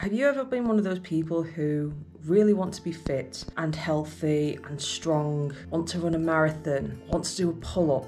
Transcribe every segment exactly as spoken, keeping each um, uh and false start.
Have you ever been one of those people who really want to be fit and healthy and strong, want to run a marathon, want to do a pull-up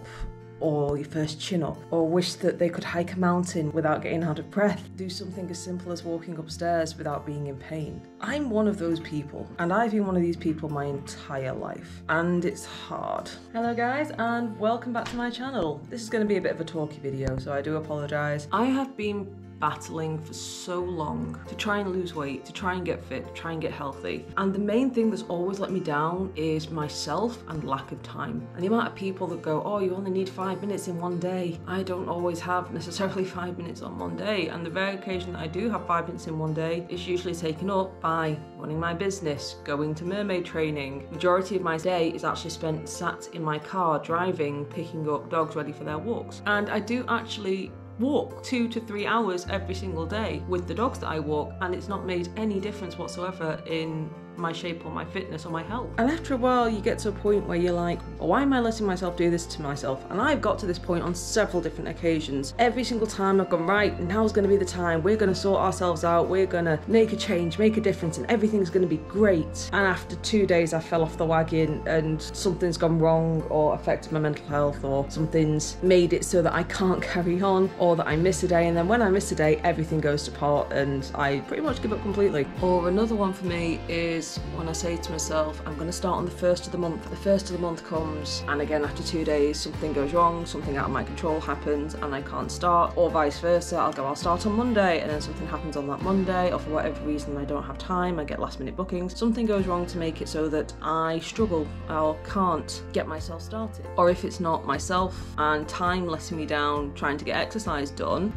or your first chin-up, or wish that they could hike a mountain without getting out of breath, do something as simple as walking upstairs without being in pain? I'm one of those people, and I've been one of these people my entire life, and it's hard. Hello guys, and welcome back to my channel. This is going to be a bit of a talky video, so I do apologise. I have been battling for so long to try and lose weight, to try and get fit, try and get healthy. And the main thing that's always let me down is myself and lack of time. And the amount of people that go, oh, you only need five minutes in one day. I don't always have necessarily five minutes on one day. And the very occasion that I do have five minutes in one day is usually taken up by running my business, going to mermaid training. Majority of my day is actually spent sat in my car, driving, picking up dogs ready for their walks. And I do actually walk two to three hours every single day with the dogs that I walk, and it's not made any difference whatsoever in my shape or my fitness or my health. And after a while you get to a point where you're like, why am I letting myself do this to myself? And I've got to this point on several different occasions. Every single time I've gone, right, now's going to be the time, we're going to sort ourselves out, we're going to make a change, make a difference, and everything's going to be great. And after two days I fell off the wagon and something's gone wrong or affected my mental health, or something's made it so that I can't carry on, or that I miss a day, and then when I miss a day everything goes to pot and I pretty much give up completely. Or another one for me is when I say to myself, I'm going to start on the first of the month. The first of the month comes, and again after two days something goes wrong, something out of my control happens and I can't start, or vice versa. I'll go, I'll start on Monday, and then something happens on that Monday, or for whatever reason I don't have time, I get last minute bookings. Something goes wrong to make it so that I struggle or can't get myself started. Or if it's not myself and time letting me down trying to get exercise done,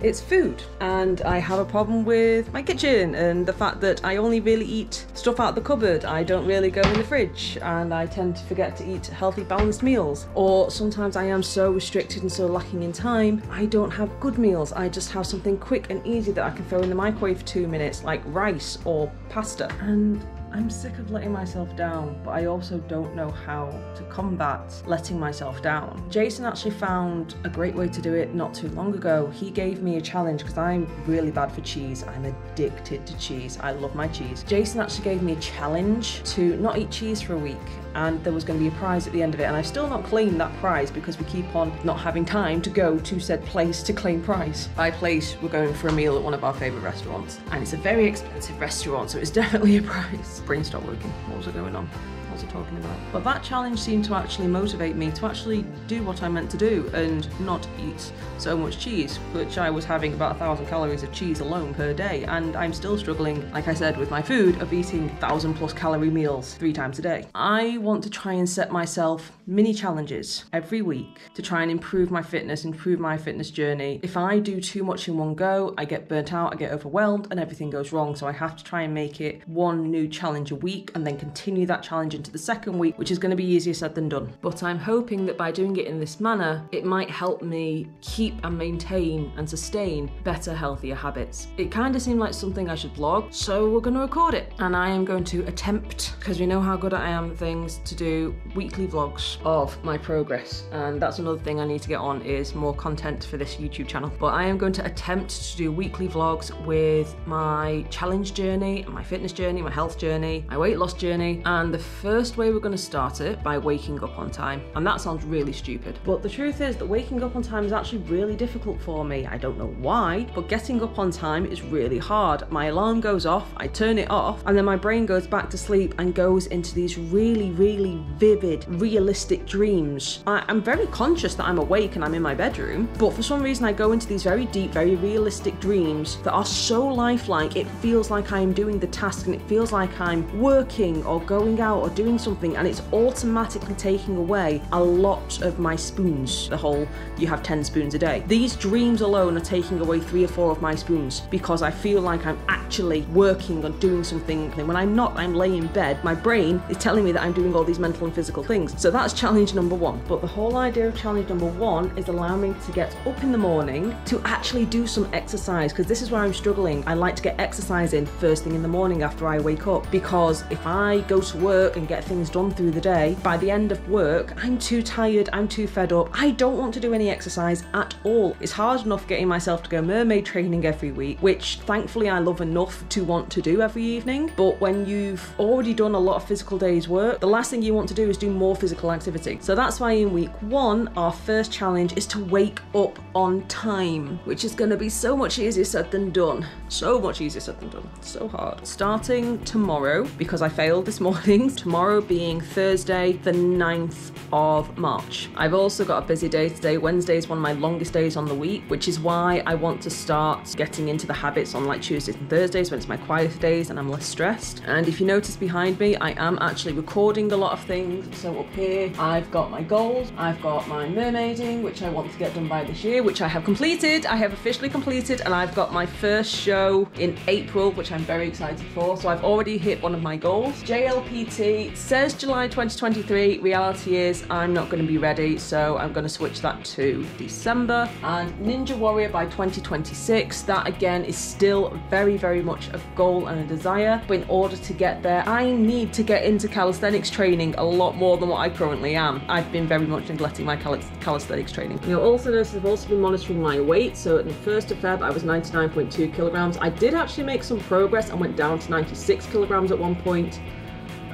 it's food. And I have a problem with my kitchen and the fact that I only really eat stuff out of the cupboard. I don't really go in the fridge, and I tend to forget to eat healthy, balanced meals. Or sometimes I am so restricted and so lacking in time, I don't have good meals. I just have something quick and easy that I can throw in the microwave for two minutes, like rice or pasta. And I'm sick of letting myself down, but I also don't know how to combat letting myself down. Jason actually found a great way to do it not too long ago. He gave me a challenge, because I'm really bad for cheese. I'm addicted to cheese. I love my cheese. Jason actually gave me a challenge to not eat cheese for a week, and there was going to be a prize at the end of it, and I've still not claimed that prize because we keep on not having time to go to said place to claim prize. By place, we're going for a meal at one of our favourite restaurants, and it's a very expensive restaurant, so it's definitely a prize. Brain stopped working. What was it going on? What was it talking about? But that challenge seemed to actually motivate me to actually do what I meant to do and not eat so much cheese, which I was having about a thousand calories of cheese alone per day, and I'm still struggling, like I said, with my food of eating thousand plus calorie meals three times a day. I want to try and set myself mini challenges every week to try and improve my fitness, improve my fitness journey. If I do too much in one go, I get burnt out, I get overwhelmed, and everything goes wrong. So I have to try and make it one new challenge a week, and then continue that challenge into the second week, which is going to be easier said than done. But I'm hoping that by doing it in this manner, it might help me keep and maintain and sustain better, healthier habits. It kind of seemed like something I should vlog, so we're going to record it. And I am going to attempt, because we know how good I am at things, to do weekly vlogs of my progress. And that's another thing I need to get on, is more content for this YouTube channel. But I am going to attempt to do weekly vlogs with my challenge journey, my fitness journey, my health journey, my weight loss journey. And the first way we're going to start it by waking up on time, and that sounds really stupid, but the truth is that waking up on time is actually really difficult for me. I don't know why, but getting up on time is really hard. My alarm goes off, I turn it off, and then my brain goes back to sleep and goes into these really really vivid realistic dreams. I, I'm very conscious that I'm awake and I'm in my bedroom, but for some reason I go into these very deep, very realistic dreams that are so lifelike. It feels like I'm doing the task, and it feels like I'm working or going out or doing something, and it's automatically taking away a lot of my spoons. The whole you have ten spoons a day, these dreams alone are taking away three or four of my spoons, because I feel like I'm actually working or doing something. And when I'm not, I'm laying in bed, my brain is telling me that I'm doing all these mental and physical things. So that's challenge number one. But the whole idea of challenge number one is allowing me to get up in the morning to actually do some exercise, because this is where I'm struggling. I like to get exercise in first thing in the morning after I wake up, because if I go to work and get get things done through the day. By the end of work, I'm too tired, I'm too fed up, I don't want to do any exercise at all. It's hard enough getting myself to go mermaid training every week, which thankfully I love enough to want to do every evening. But when you've already done a lot of physical days work, the last thing you want to do is do more physical activity. So that's why in week one, our first challenge is to wake up on time, which is going to be so much easier said than done. So much easier said than done. It's so hard. Starting tomorrow, because I failed this morning, tomorrow being Thursday, the ninth of March. I've also got a busy day today. Wednesday is one of my longest days on the week, which is why I want to start getting into the habits on like Tuesdays and Thursdays when it's my quiet days and I'm less stressed. And if you notice behind me, I am actually recording a lot of things. So up here, I've got my goals. I've got my mermaiding, which I want to get done by this year, which I have completed. I have officially completed, and I've got my first show in April, which I'm very excited for. So I've already hit one of my goals. J L P T says July twenty twenty-three. Reality is I'm not going to be ready, so I'm going to switch that to December. And Ninja Warrior by twenty twenty-six. That again is still very, very much a goal and a desire. But in order to get there, I need to get into calisthenics training a lot more than what I currently am. I've been very much neglecting my cal calisthenics training. You'll also notice I've also been monitoring my weight. So at the first of Feb, I was ninety-nine point two kilograms. I did actually make some progress and went down to ninety-six kilograms at one point.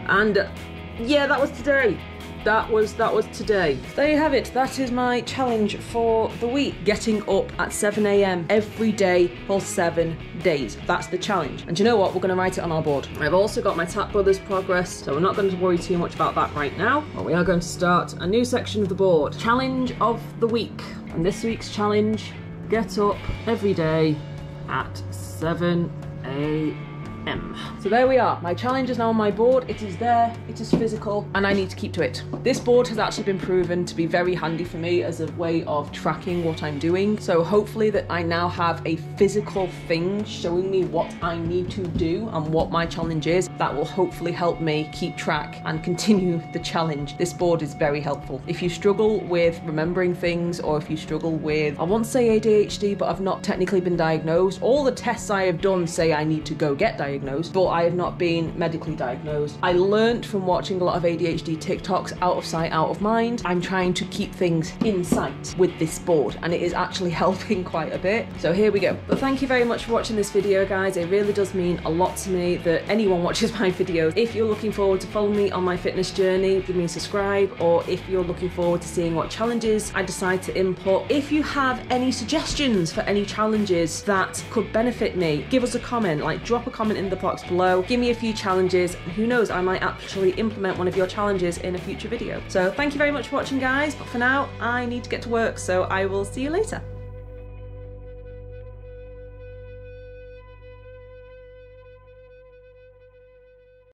And uh, yeah, that was today. That was, that was today. There you have it. That is my challenge for the week. Getting up at seven A M every day for seven days. That's the challenge. And you know what? We're going to write it on our board. I've also got my Tap Brothers progress, so we're not going to worry too much about that right now. But we are going to start a new section of the board. Challenge of the week. And this week's challenge, get up every day at seven A M M. So there we are. My challenge is now on my board. It is there, it is physical, and I need to keep to it. This board has actually been proven to be very handy for me as a way of tracking what I'm doing. So hopefully that I now have a physical thing showing me what I need to do and what my challenge is. That will hopefully help me keep track and continue the challenge. This board is very helpful. If you struggle with remembering things, or if you struggle with, I won't say A D H D, but I've not technically been diagnosed. All the tests I have done say I need to go get diagnosed. Diagnosed, but I have not been medically diagnosed. I learned from watching a lot of A D H D TikToks, out of sight, out of mind. I'm trying to keep things in sight with this board, and it is actually helping quite a bit. So here we go. But thank you very much for watching this video, guys. It really does mean a lot to me that anyone watches my videos. If you're looking forward to following me on my fitness journey, give me a subscribe, or if you're looking forward to seeing what challenges I decide to input. If you have any suggestions for any challenges that could benefit me, give us a comment, like drop a comment in in the box below. Give me a few challenges. Who knows, I might actually implement one of your challenges in a future video. So thank you very much for watching, guys. But for now, I need to get to work, so I will see you later.